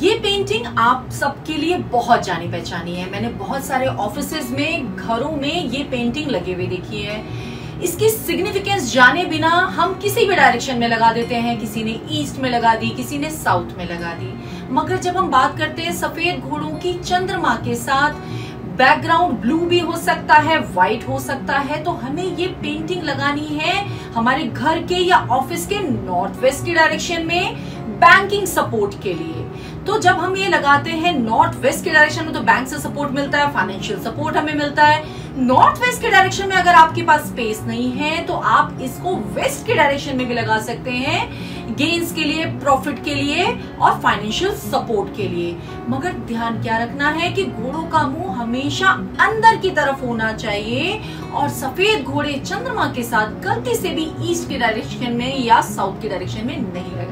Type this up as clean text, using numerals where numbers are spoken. ये पेंटिंग आप सबके लिए बहुत जानी पहचानी है। मैंने बहुत सारे ऑफिसेज में, घरों में ये पेंटिंग लगे हुए देखी है। इसकी सिग्निफिकेंस जाने बिना हम किसी भी डायरेक्शन में लगा देते हैं। किसी ने ईस्ट में लगा दी, किसी ने साउथ में लगा दी। मगर जब हम बात करते हैं सफेद घोड़ों की, चंद्रमा के साथ बैकग्राउंड ब्लू भी हो सकता है, व्हाइट हो सकता है, तो हमें ये पेंटिंग लगानी है हमारे घर के या ऑफिस के नॉर्थ वेस्ट की डायरेक्शन में, बैंकिंग सपोर्ट के लिए। तो जब हम ये लगाते हैं नॉर्थ वेस्ट के डायरेक्शन में तो बैंक से सपोर्ट मिलता है, फाइनेंशियल सपोर्ट हमें मिलता है। नॉर्थ वेस्ट के डायरेक्शन में अगर आपके पास स्पेस नहीं है तो आप इसको वेस्ट के डायरेक्शन में भी लगा सकते हैं, गेन्स के लिए, प्रॉफिट के लिए और फाइनेंशियल सपोर्ट के लिए। मगर ध्यान क्या रखना है कि घोड़ों का मुंह हमेशा अंदर की तरफ होना चाहिए और सफेद घोड़े चंद्रमा के साथ गलती से भी ईस्ट के डायरेक्शन में या साउथ के डायरेक्शन में नहीं लगा